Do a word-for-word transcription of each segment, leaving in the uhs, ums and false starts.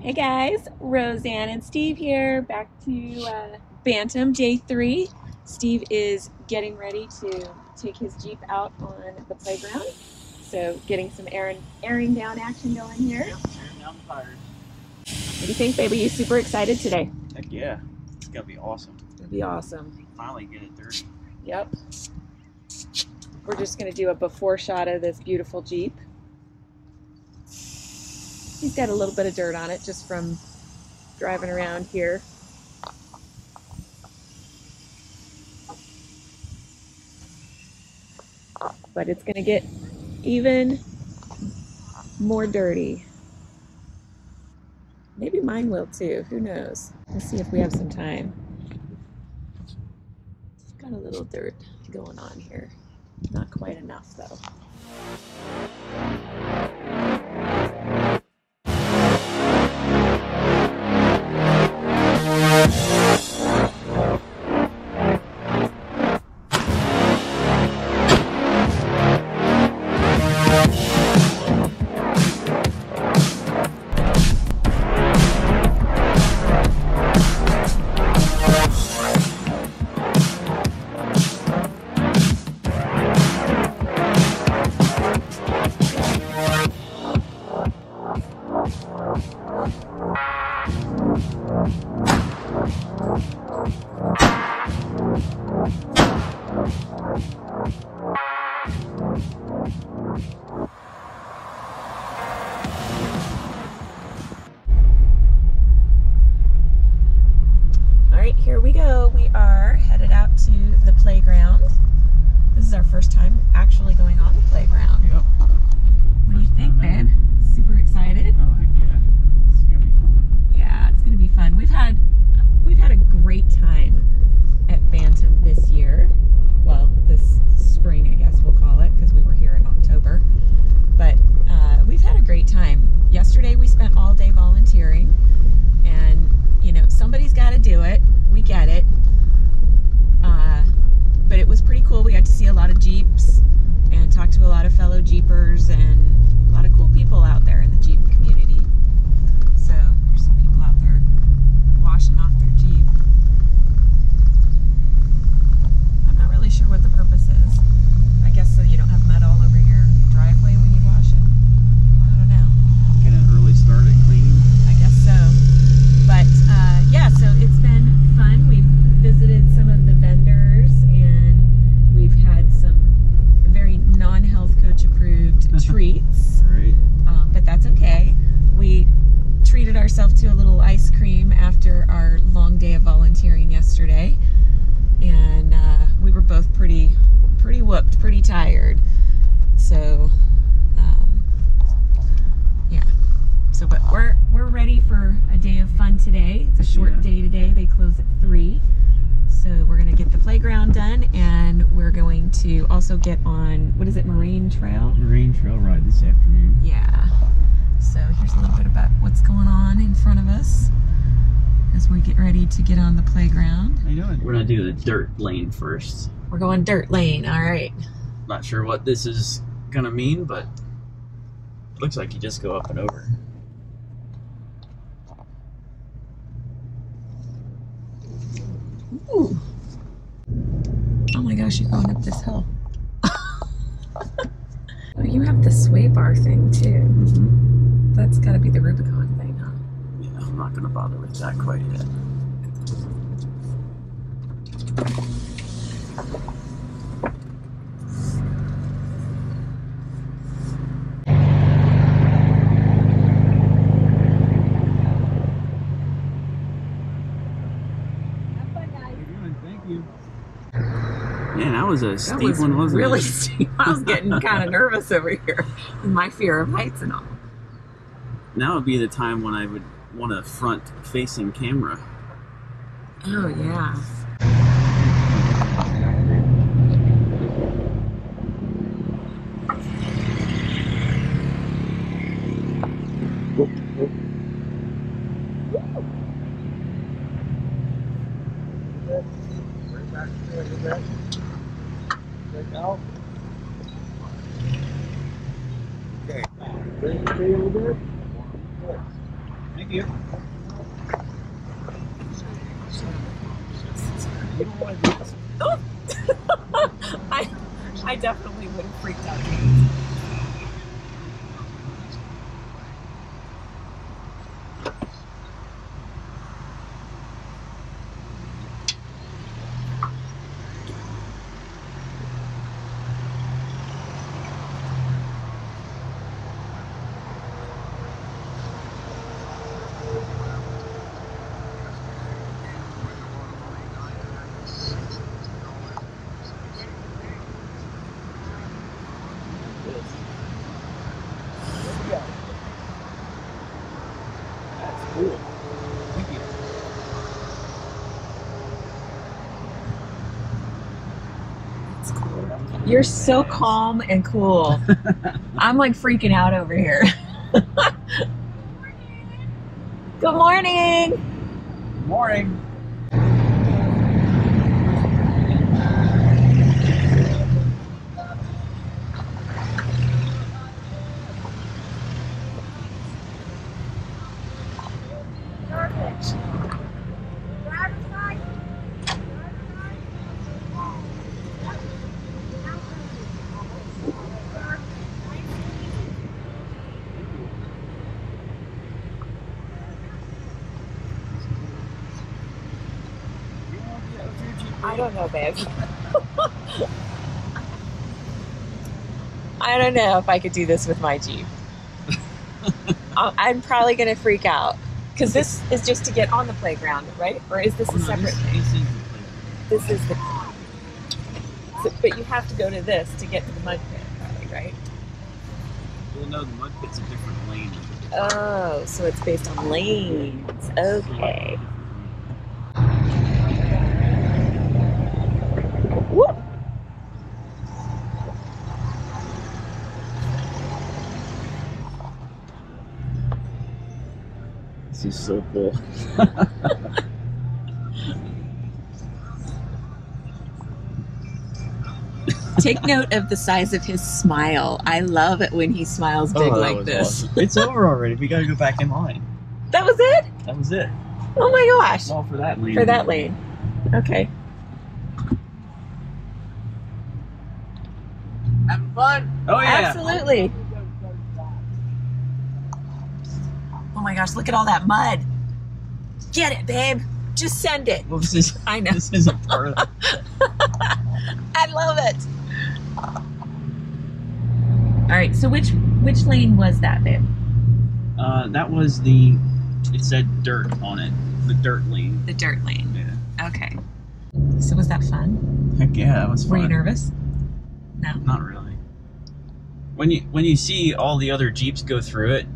Hey guys, Roseanne and Steve here, back to uh, Bantam day three. Steve is getting ready to take his Jeep out on the playground, so getting some airing, airing down action going here. Yep, airing down the tires. What do you think, baby? You super excited today? Heck yeah, it's gonna be awesome. It'll be awesome. Finally get it dirty. Yep. We're just gonna do a before shot of this beautiful Jeep. He's got a little bit of dirt on it just from driving around here. But it's going to get even more dirty. Maybe mine will too, who knows? Let's see if we have some time. It's got a little dirt going on here. Not quite enough though. Here we go. We are headed out to the playground. This is our first time actually going on the playground. Yep. What do you think, babe? Super excited? Oh, heck yeah. It's gonna be fun. Yeah, it's gonna be fun. We've had we've had a great time at Bantam this year. Well, this spring, I guess we'll call it, because we were here in October. But uh, we've had a great time. Yesterday we spent all day volunteering, and you know somebody's got to do it. We get it, uh, but it was pretty cool. We got to see a lot of Jeeps and talk to a lot of fellow Jeepers and a lot of cool people out there in the Jeep community. So there's some people out there washing off their Jeep. I'm not really sure what the purpose is. I guess so you don't have mud all over your driveway when you wash it. I don't know. Get an early start at cleaning. I guess so. But uh, yeah, so it's been fun. We've visited some of the vendors, and we've had some very non-health coach approved treats. Right. Um, but that's okay. We treated ourselves to a little ice cream after our long day of volunteering yesterday, and uh, we were both pretty, pretty whooped, pretty tired. So um, yeah. So, but we're we're ready for a day of fun today. It's a short yeah. day today. They close at three, so we're gonna get the playground done, and we're going to also get on what is it, Moraine Trail? Moraine Trail ride this afternoon. Yeah. So here's a little bit about what's going on in front of us as we get ready to get on the playground. I know it. We're gonna do the dirt lane first. We're going dirt lane. All right. Not sure what this is gonna mean, but it looks like you just go up and over. Ooh. Oh my gosh, you're going up this hill. Oh, you have the sway bar thing too. Mm-hmm. That's gotta be the Rubicon thing, huh? Yeah, I'm not gonna bother with that quite yet. Was a steep that was one, wasn't really it? Steep. I was getting kind of nervous over here with my fear of heights and all. Now would be the time when I would want a front-facing camera. Oh yeah. you. You don't want to do this. Oh. I, I definitely would have freaked out. You're so calm and cool. I'm like freaking out over here. Good morning. Good morning. I don't know, babe. I don't know if I could do this with my Jeep. I'm probably going to freak out because this is just to get on the playground, right? Or is this oh, a no, separate this, thing? This is the so, but you have to go to this to get to the mud pit, probably, right? Well, no, the mud pit's a different lane. Oh, so it's based on lanes. Okay. This is so cool. Take note of the size of his smile. I love it when he smiles big oh, like this. Awesome. It's over already. We gotta go back in line. That was it? That was it. Oh my gosh. All for that lane. For that lane. Okay. Having fun? Oh yeah. Absolutely. Oh my gosh, look at all that mud. Get it, babe. Just send it. Well, this is, I know. This is a part of it. I love it. All right, so which which lane was that, babe? Uh, that was the, it said dirt on it. The dirt lane. The dirt lane. Yeah. Okay. So was that fun? Heck yeah, it was fun. Were you nervous? No. Not really. When you, when you see all the other Jeeps go through it,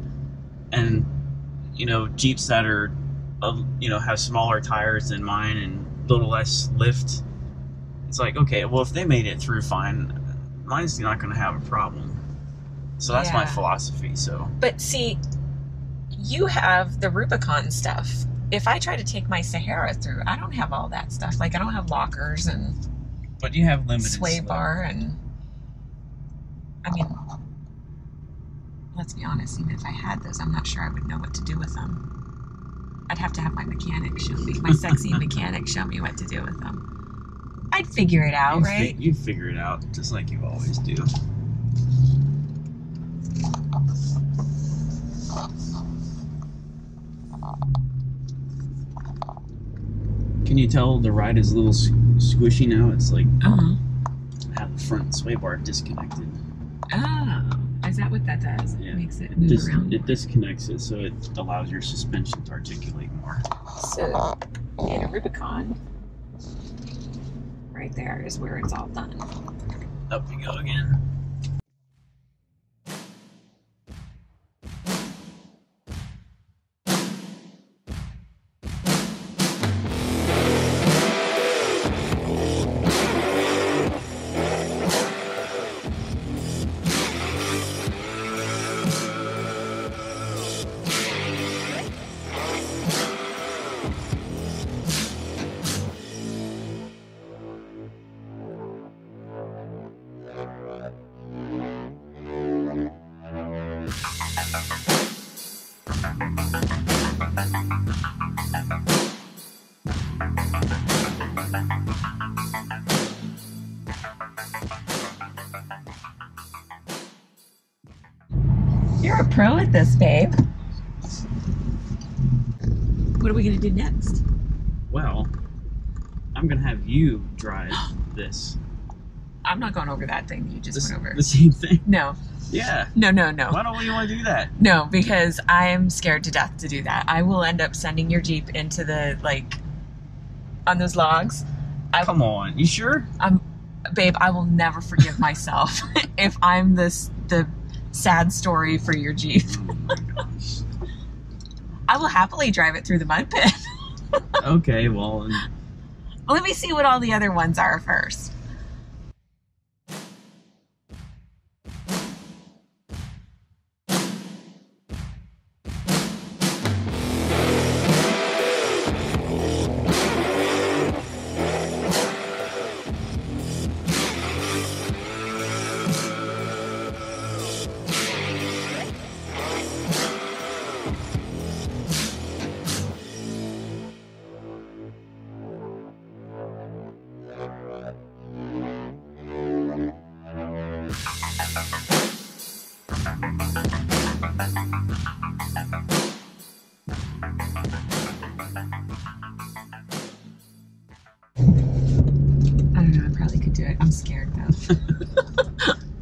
and you know, Jeeps that are, uh, you know, have smaller tires than mine and a little less lift. It's like, okay, well, if they made it through fine, mine's not going to have a problem. So that's yeah. my philosophy, so. But see, you have the Rubicon stuff. If I try to take my Sahara through, I don't have all that stuff. Like, I don't have lockers and but you have limited sway stuff. Bar and, I mean, let's be honest, even if I had those, I'm not sure I would know what to do with them. I'd have to have my mechanic show me, my sexy mechanic show me what to do with them. I'd figure it out, you'd right? Fi- you'd figure it out, just like you always do. Can you tell the ride is a little squishy now? It's like, uh-huh. I have the front sway bar disconnected. Oh. Is that what that does? It yeah. makes it move Dis around. More. It disconnects it, so it allows your suspension to articulate more. So, in a Rubicon, right there is where it's all done. Up we go again. All right. You're a pro at this, babe. What are we going to do next? Well, I'm going to have you drive this. I'm not going over that thing you just this, went over. The same thing? No. Yeah. No, no, no. Why don't we want to do that? No, because I am scared to death to do that. I will end up sending your Jeep into the, like, on those logs. I, Come on. You sure? I'm, babe, I will never forgive myself if I'm this the sad story for your Jeep. Oh my gosh. I will happily drive it through the mud pit. Okay, well. And... Let me see what all the other ones are first.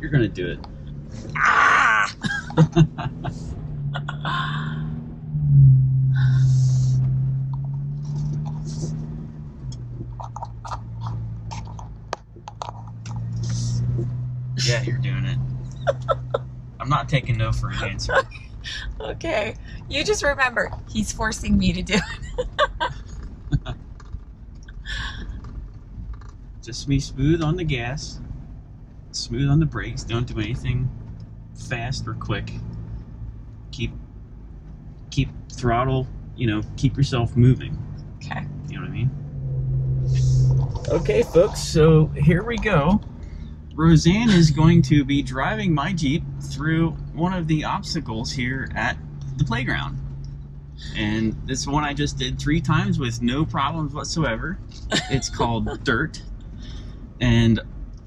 You're gonna do it. Ah! Yeah, you're doing it. I'm not taking no for an answer. Okay. You just remember, he's forcing me to do it. Just be smooth on the gas. Smooth on the brakes. Don't do anything fast or quick. Keep, keep throttle. You know, keep yourself moving. Okay. You know what I mean? Okay, folks. So here we go. Roseanne is going to be driving my Jeep through one of the obstacles here at the playground. And this one I just did three times with no problems whatsoever. It's called dirt. And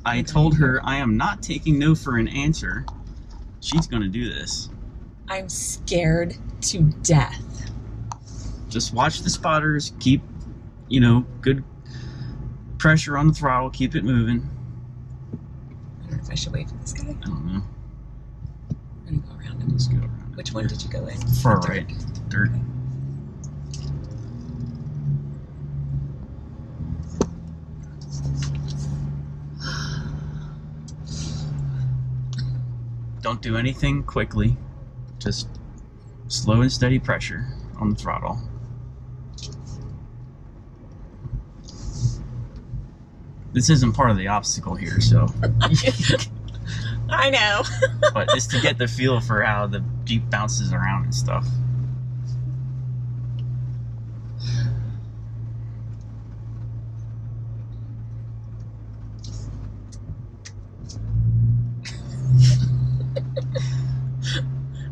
I told her I am not taking no for an answer. She's gonna do this. I'm scared to death. Just watch the spotters. Keep, you know, good pressure on the throttle. Keep it moving. I don't know if I should wait for this guy. I don't know. We're gonna go around him. Let's go around. Which one did you go in? Far right. Dirt. Okay. Don't do anything quickly, just slow and steady pressure on the throttle. This isn't part of the obstacle here, so. I know. But just to get the feel for how the Jeep bounces around and stuff.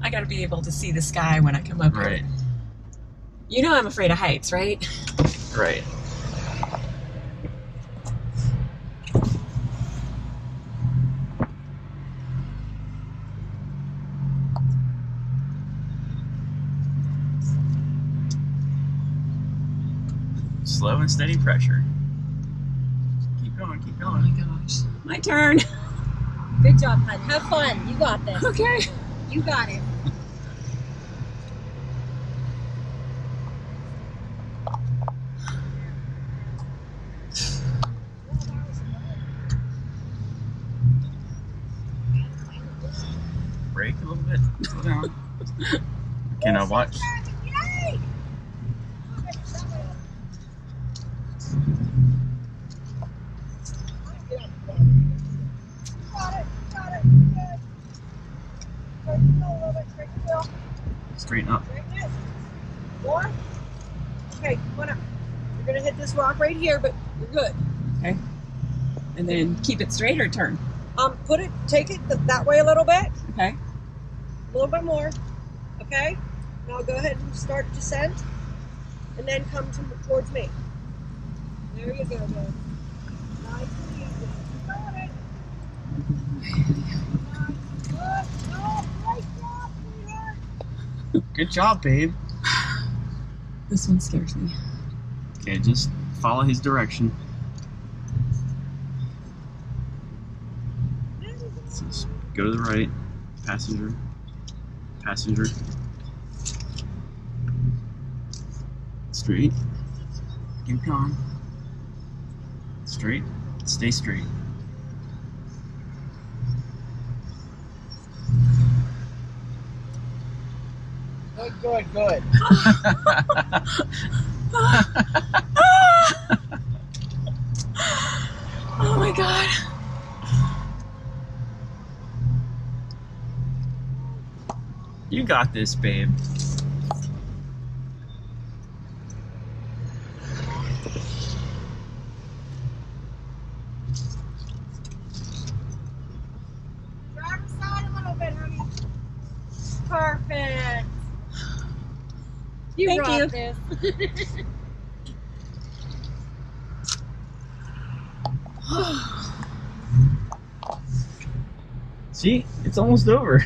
I gotta be able to see the sky when I come up here. Right. You know I'm afraid of heights, right? Right. Slow and steady pressure. Keep going, keep going. Oh my gosh. My turn. Good job, hun. Have fun. You got this. Okay. You got it. Brake a little bit. Slow down. Can I watch? Straighten up. More. Okay, come on up. You're gonna hit this rock right here, but you're good. Okay. And then keep it straight or turn. Um, put it, take it th that way a little bit. Okay. A little bit more. Okay. Now go ahead and start descent, and then come to, towards me. There you go, Joe. Nice and easy. You got it. Nice. Good job. Great job, sweetheart. Good job, babe. This one scares me. Okay, just follow his direction. So just go to the right, passenger, passenger, straight, keep going, straight, stay straight. Good, good, good. Oh my God. You got this, babe. Drive aside a little bit, honey. Perfect. You Thank rock you. This. See, it's almost over.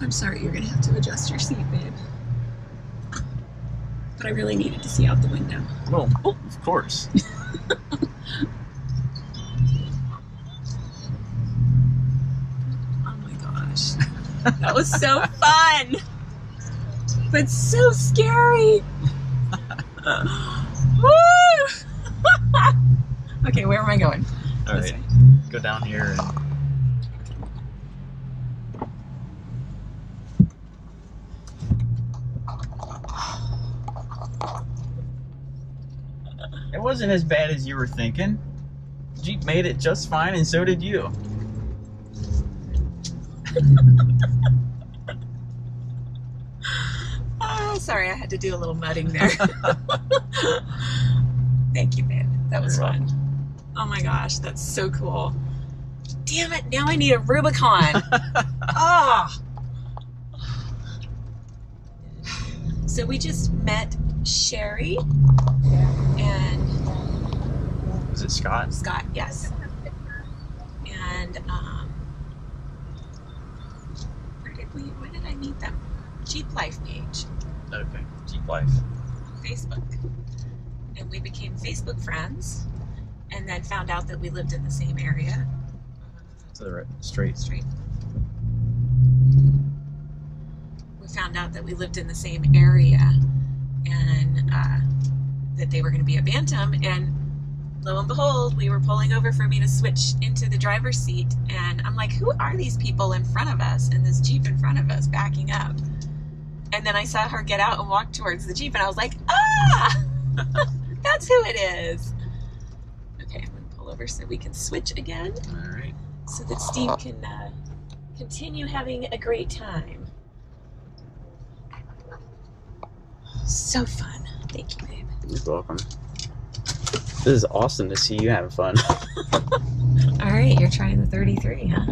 I'm sorry, you're gonna have to adjust your seat, babe. But I really needed to see out the window. Well, oh, of course. Oh my gosh. That was so fun! But so scary! Woo! Okay, where am I going? Alright, go down here and... It wasn't as bad as you were thinking. Jeep made it just fine, and so did you. Oh, sorry, I had to do a little mudding there. Thank you, babe. That was fun. Oh my gosh, that's so cool. Damn it, now I need a Rubicon. Ah. Oh. So we just met Sherry. And is it Scott? Scott, yes. And um, where did we? Where did I meet them? Jeep Life page. Okay, Jeep Life. Facebook, and we became Facebook friends, and then found out that we lived in the same area. To the right, straight. Straight. We found out that we lived in the same area, and. Uh, that they were going to be at Bantam, and lo and behold, we were pulling over for me to switch into the driver's seat, and I'm like, who are these people in front of us, and this Jeep in front of us backing up? And then I saw her get out and walk towards the Jeep, and I was like, ah! That's who it is! Okay, I'm going to pull over so we can switch again. All right. So that Steve can uh, continue having a great time. So fun. Thank you, babe. You're welcome. This is awesome to see you having fun. All right, you're trying the thirty-three, huh?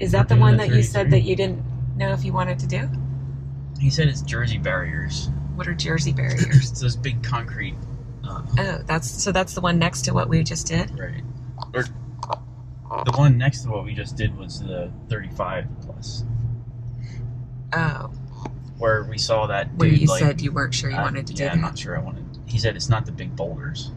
Is that the one that you said that you didn't know if you wanted to do? He said it's Jersey barriers. What are Jersey barriers? It's those big concrete. Uh, oh, that's so that's the one next to what we just did? Right. Or the one next to what we just did was the thirty-five plus. Oh. Where we saw that dude, where you like, said you weren't sure you uh, wanted to do yeah, that. Yeah, I'm not sure I wanted. He said it's not the big boulders.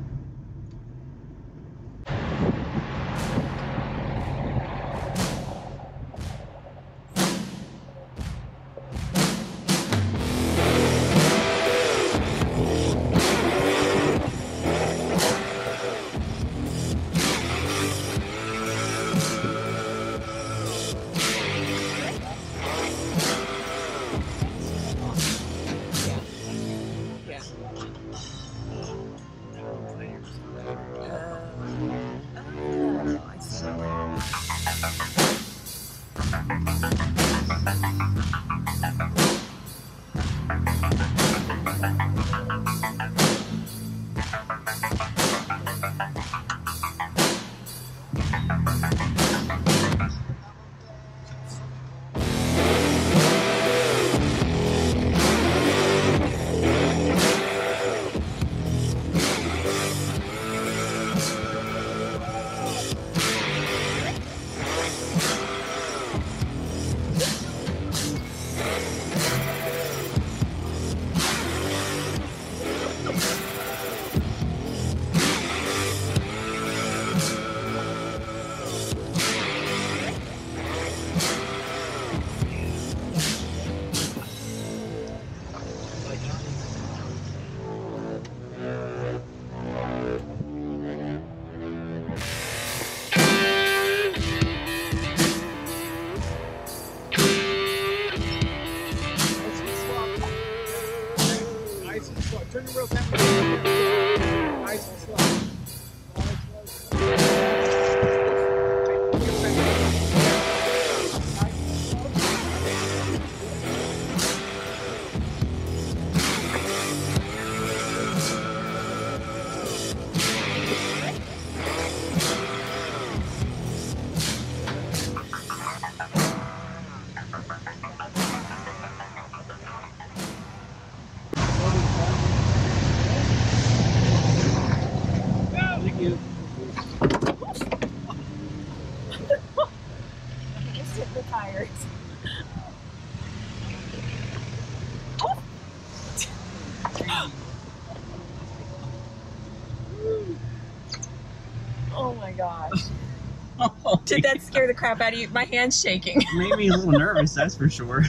Oh, did that scare the crap out of you? My hand's shaking. Made me a little nervous, that's for sure.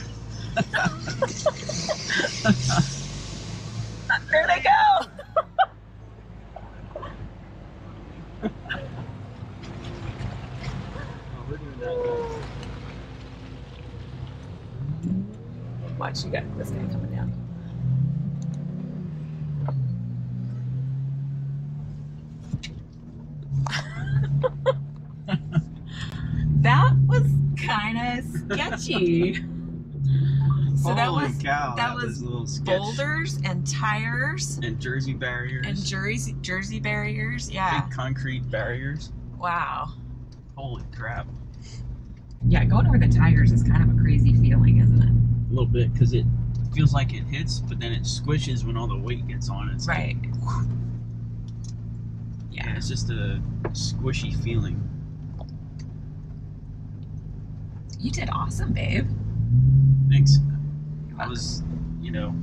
There they go. Oh, we're doing that. Watch, you got this guy coming down. That was kind of sketchy. So that Holy was cow, that, that was, was boulders and tires and Jersey barriers and Jersey Jersey barriers. Yeah, big concrete barriers. Wow. Holy crap. Yeah, going over the tires is kind of a crazy feeling, isn't it? A little bit, because it feels like it hits, but then it squishes when all the weight gets on it. It's right. Like, whew. Yeah. Yeah, it's just a squishy feeling. You did awesome, babe. Thanks. That was, you know,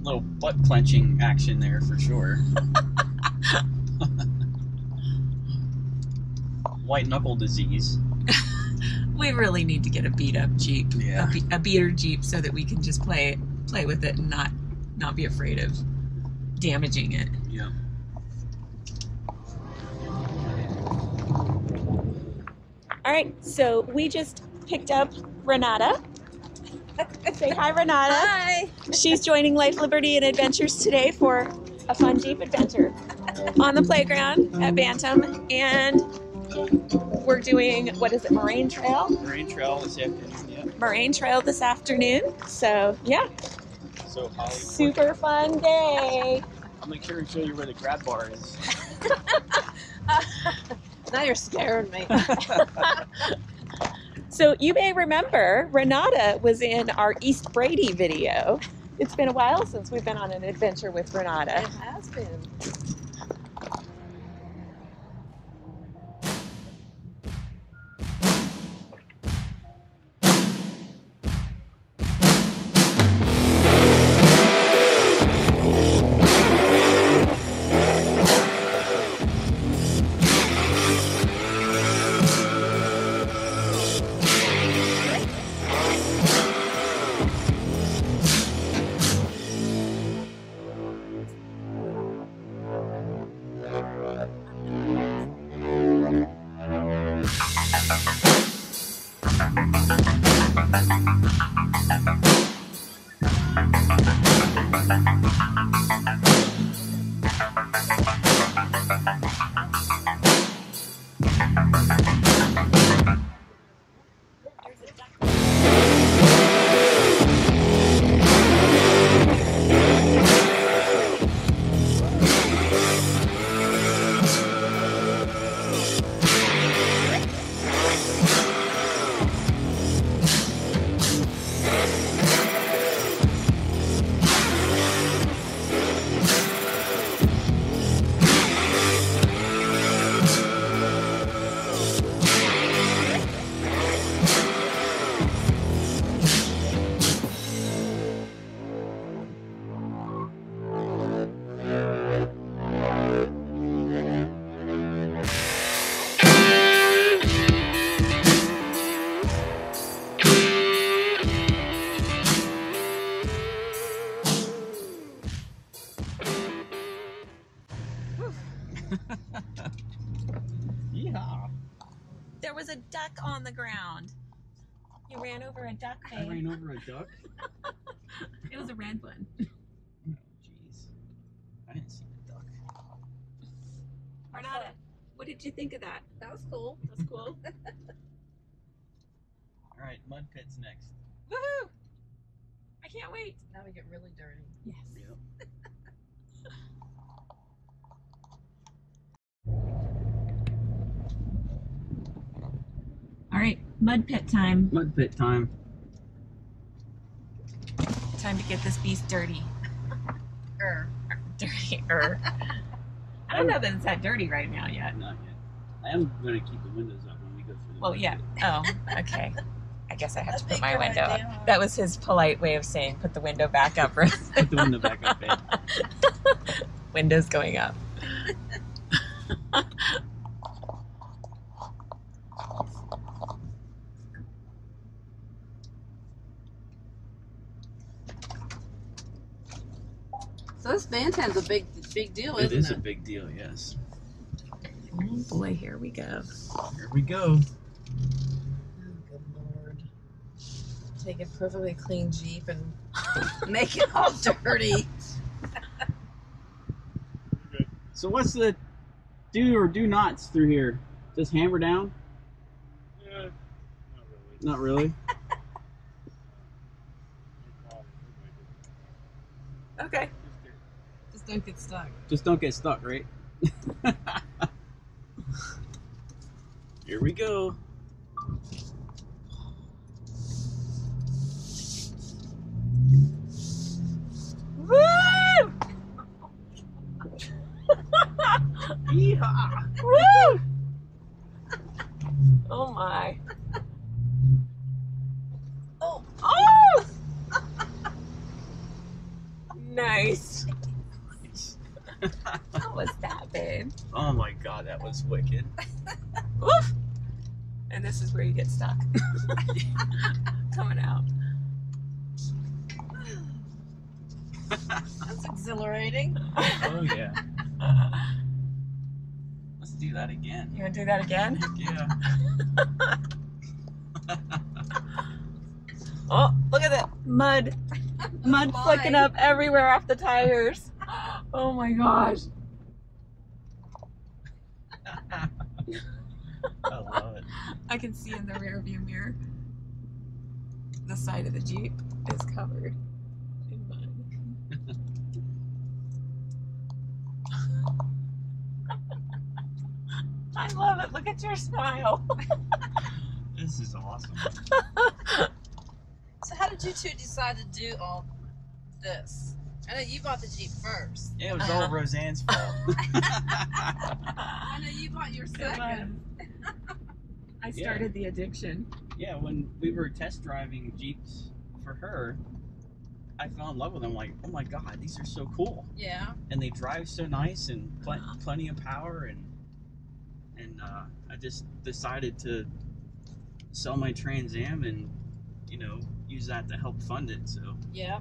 a little butt clenching action there for sure. White knuckle disease. We really need to get a beat up Jeep. Yeah. A, be a beater Jeep so that we can just play play with it and not not be afraid of damaging it. Yeah. All right, so we just picked up Renata. Say hi, Renata. Hi. She's joining Life, Liberty and Adventures today for a fun Jeep adventure on the playground at Bantam. And we're doing, what is it, Moraine Trail? Moraine Trail this afternoon, yeah. Moraine Trail this afternoon. So, yeah. So, Holly, super fun day. I'll make sure and show you where the grab bar is. Now you're scaring me. So you may remember Renata was in our East Brady video. It's been a while since we've been on an adventure with Renata. It has been. There was a duck on the ground. You ran over a duck, babe. I ran over a duck? It was a red one. Oh, jeez. I didn't see the duck. Renata, what did you think of that? That was cool. That was cool. All right, mud pit's next. Woohoo! I can't wait. Now we get really dirty. Yes. Yep. All right, mud pit time. Mud pit time. Time to get this beast dirty. er, er, dirty. Er. I don't know that it's that dirty right now yet. Not yet. I am going to keep the windows up when we go through. The well, yeah. Pit. Oh, okay. I guess I have to put my window up. That was his polite way of saying, "Put the window back up." Put the window back up, babe. Windows going up. this Bantam's a big, big deal, isn't it? It is a big deal, yes. Oh boy, here we go. Here we go. Oh, good Lord. Take a perfectly clean Jeep and make it all dirty. So what's the do or do nots through here? Just hammer down? Yeah, not really. Not really? Okay. Just don't get stuck. Just don't get stuck, right? Here we go. Woo! Yeehaw! Woo! Oh my. Oh. Oh! Nice. How was that, babe? Oh my god, that was wicked. Woof! And this is where you get stuck. Coming out. That's exhilarating. Oh yeah. Uh, let's do that again. You want to do that again? Yeah. Oh, look at that mud. Mud oh flicking up everywhere off the tires. Oh my gosh. I love it. I can see in the rear view mirror the side of the Jeep is covered in mud. I love it. Look at your smile. This is awesome. So how did you two decide to do all this? I know you bought the Jeep first. Yeah, it was all Roseanne's fault. I know you bought your second. I started yeah. the addiction. Yeah, when we were test driving Jeeps for her, I fell in love with them. Like, oh my god, these are so cool. Yeah. And they drive so nice and pl plenty of power, and and uh, I just decided to sell my Trans Am and, you know, use that to help fund it. So. Yeah.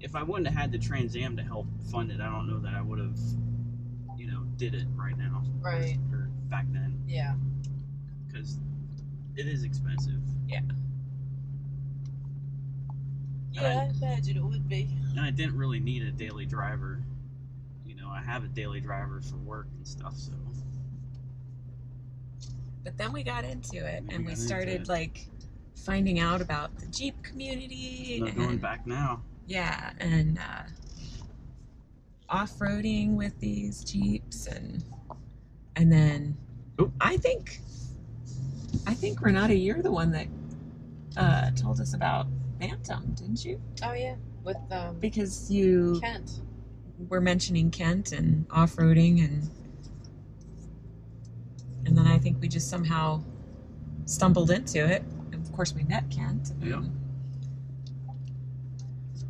If I wouldn't have had the Trans Am to help fund it, I don't know that I would have, you know, did it right now. Right. Or, or back then. Yeah. Because it is expensive. Yeah. Yeah, I imagine it would be. And I didn't really need a daily driver. You know, I have a daily driver for work and stuff, so. But then we got into it, and, and we started, like, finding out about the Jeep community. I'm going back now. Yeah, and uh, off-roading with these Jeeps, and and then Oop. I think I think Renata, you're the one that uh, told us about Bantam, didn't you? Oh yeah, with um, because you Kent were mentioning Kent and off-roading, and and then I think we just somehow stumbled into it, and of course we met Kent. Yeah.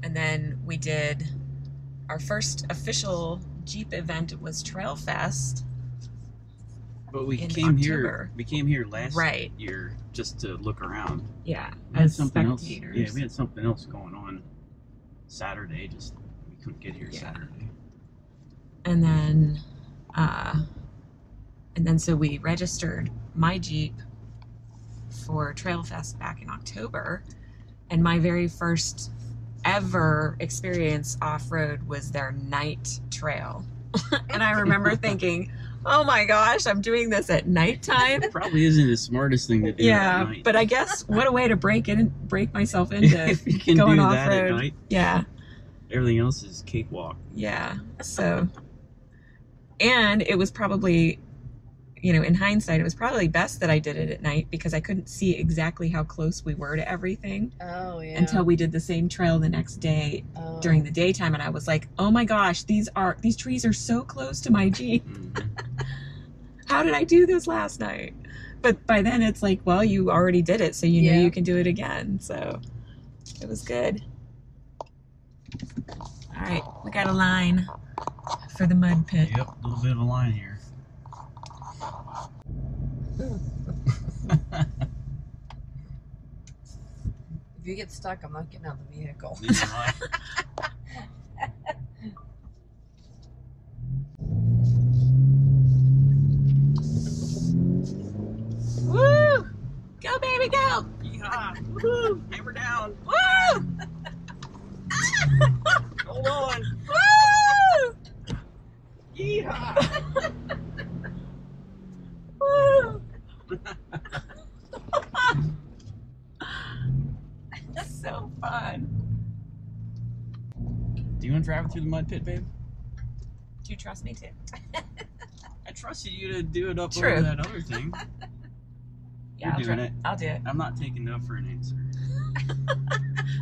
And then we did our first official Jeep event. It was Trail Fest. But we came October. here. We came here last right. year just to look around. Yeah, we as had spectators. Else, yeah, we had something else going on Saturday. Just we couldn't get here yeah. Saturday. And then, uh, and then so we registered my Jeep for Trail Fest back in October, and my very first ever experience off-road was their night trail. And I remember thinking, oh my gosh, I'm doing this at nighttime. It probably isn't the smartest thing to do. Yeah, at night. But I guess what a way to break in, break myself into if you can going do that at night. Yeah. Everything else is cakewalk. Yeah. So, and it was probably, you know, in hindsight, it was probably best that I did it at night because I couldn't see exactly how close we were to everything. Oh, yeah. Until we did the same trail the next day oh. during the daytime, and I was like, "Oh my gosh, these are these trees are so close to my Jeep. Mm-hmm. How did I do this last night?" But by then, it's like, well, you already did it, so you yeah. know you can do it again. So it was good. All right, we got a line for the mud pit. Yep, a little bit of a line here. If you get stuck, I'm not getting out of the vehicle. Go, baby, go! Yeah. Woo! Hammer down! Woo! Hold on! Woo! Yeehaw! Woo! That's so fun. Do you want to drive through the mud pit, babe? Do you trust me to? I trusted you to do it up True. Over that other thing. Yeah, You're I'll doing it. I'll do it. I'm not taking no for an answer.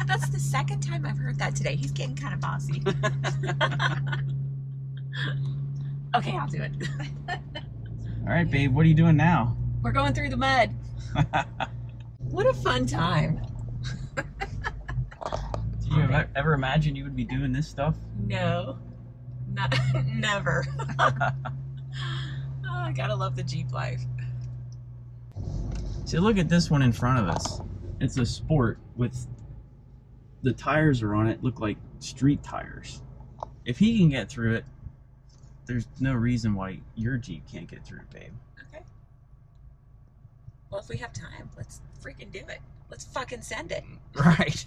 That's the second time I've heard that today. He's getting kind of bossy. Okay, I'll do it. All right, babe, what are you doing now? We're going through the mud. What a fun time. Do you ever, ever imagine you would be doing this stuff? No, not, never. Oh, I gotta love the Jeep life. See, look at this one in front of us. It's a Sport with the tires are on it, look like street tires. If he can get through it, there's no reason why your Jeep can't get through it, babe. Okay. Well, if we have time, let's freaking do it. Let's fucking send it. Right.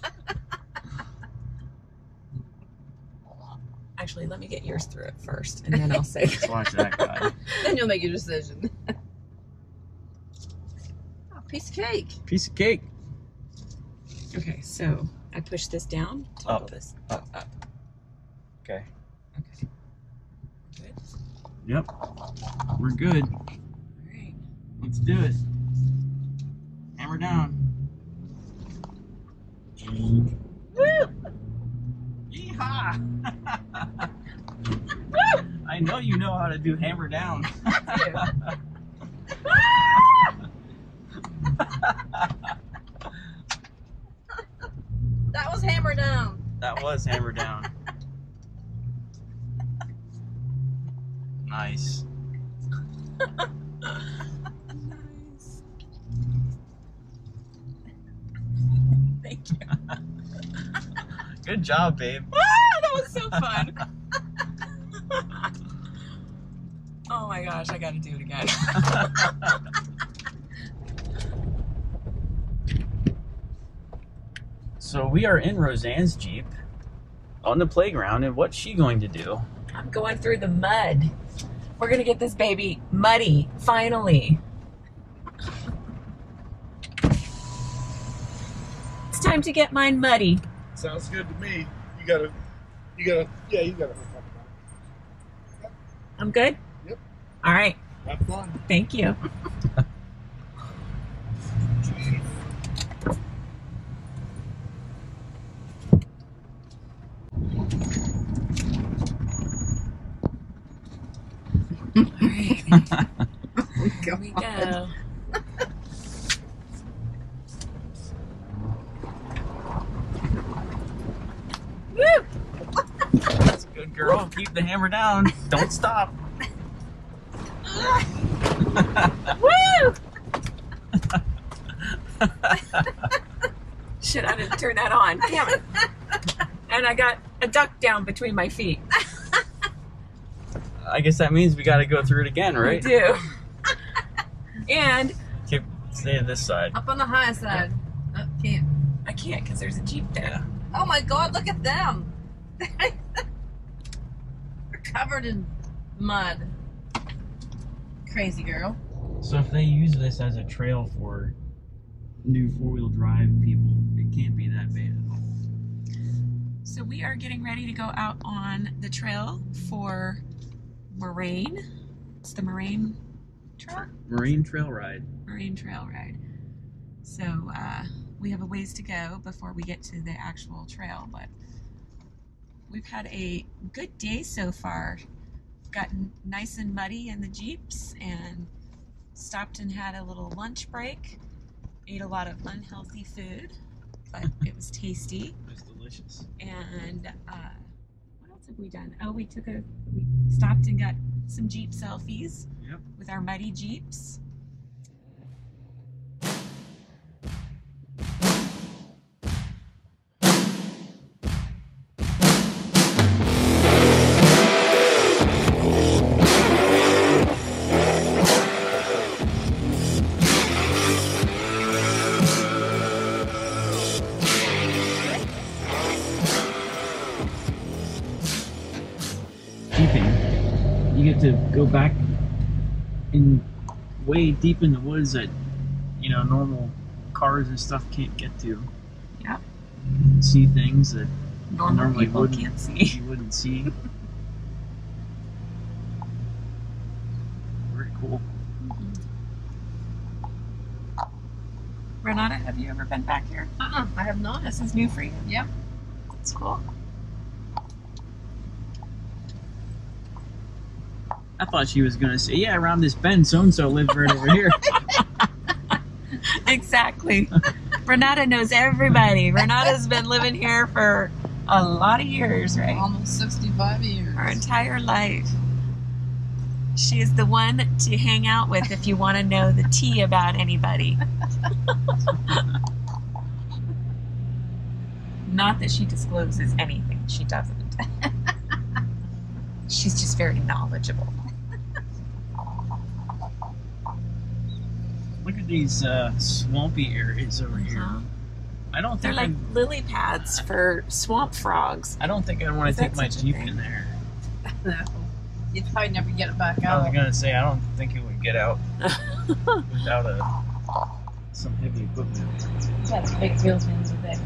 Actually, let me get yours through it first, and then I'll say. Just watch that guy. Then you'll make your decision. Piece of cake. Piece of cake. Okay, so I push this down. Toggle up. This. Up. Up. Okay. Okay. Good. Yep. We're good. All right. Let's do it. Hammer down. Woo! Yeehaw! Woo! I know you know how to do hammer down. I do. That was hammer down. That was hammer down. Nice. Nice. Thank you. Good job, babe. Ah, that was so fun. Oh my gosh, I gotta do it again. So we are in Roseanne's Jeep on the playground, and what's she going to do? I'm going through the mud. We're gonna get this baby muddy, finally. It's time to get mine muddy. Sounds good to me. You gotta, you gotta, yeah, you gotta. Yep. I'm good? Yep. All right. Have fun. Thank you. Alright. Here we go. Woo! That's a good girl. Keep the hammer down. Don't stop. Woo! Shit, I didn't turn that on. Damn it. And I got a duck down between my feet. I guess that means we got to go through it again, right? We do. And keep staying this side. Up on the high side. Yeah. Oh, can't. I can't because there's a Jeep there. Yeah. Oh my God! Look at them. They're covered in mud. Crazy girl. So if they use this as a trail for new four-wheel drive people, it can't be that bad at all. So we are getting ready to go out on the trail for Moraine. It's the Moraine Trail? Moraine Trail Ride. Moraine Trail Ride. So uh, we have a ways to go before we get to the actual trail, but we've had a good day so far. Gotten nice and muddy in the Jeeps and stopped and had a little lunch break. Ate a lot of unhealthy food, but it was tasty. It was delicious. And uh, have we done? Oh, we took a, we stopped and got some Jeep selfies. Yep. With our muddy Jeeps. get to go back in way deep in the woods that, you know, normal cars and stuff can't get to. Yeah. See things that normal normally people wouldn't, can't see. You wouldn't see. Very cool. Mm-hmm. Renata, have you ever been back here? Uh-uh, I have not. This is new for you. Yep. That's cool. I thought she was going to say, yeah, around this bend, so-and-so lives right over here. Exactly. Renata knows everybody. Renata's been living here for a lot of years, right? Almost sixty-five years. Her entire life. She is the one to hang out with if you want to know the tea about anybody. Not that she discloses anything. She doesn't. She's just very knowledgeable. Look at these uh, swampy areas over here. Uh-huh. I don't think they're like I'm, lily pads for swamp frogs. I don't think I want to take my Jeep in there. No, you'd probably never get it back out. I was gonna say I don't think it would get out without a some heavy equipment. That's big wheels into that.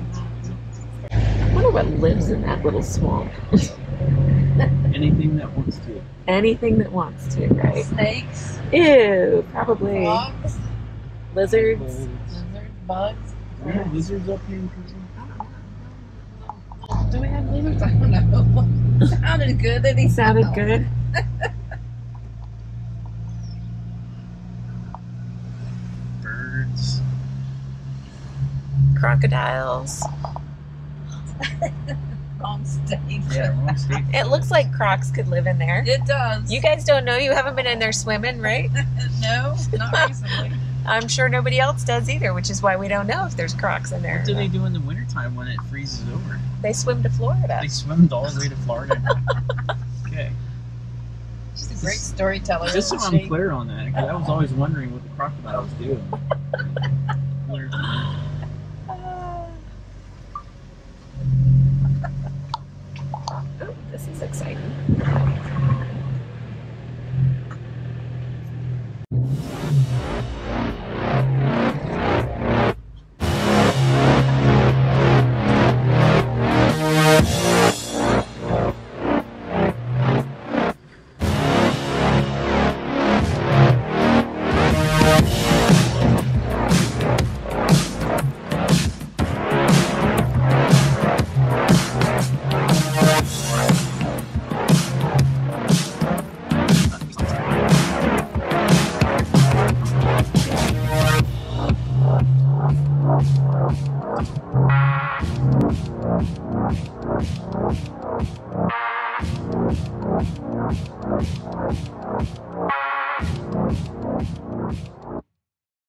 I wonder what lives in that little swamp. Anything that wants to. Anything that wants to, right? Snakes. Ew, probably. Frogs. Lizards. Lizards, bugs. Do we have lizards up here in prison? Do we have lizards? I don't know. Sounded good. They sounded oh. good. Birds. Crocodiles. Wrong state. Yeah, wrong state. It looks like crocs could live in there. It does. You guys don't know. You haven't been in there swimming, right? No, not recently. I'm sure nobody else does either, which is why we don't know if there's crocs in there. What do they do in the wintertime when it freezes over? They swim to Florida. They swim all the way to Florida. Okay. She's a great storyteller. Just so I'm clear on that, because I was always wondering what the crocodiles do. This is exciting. Thank you.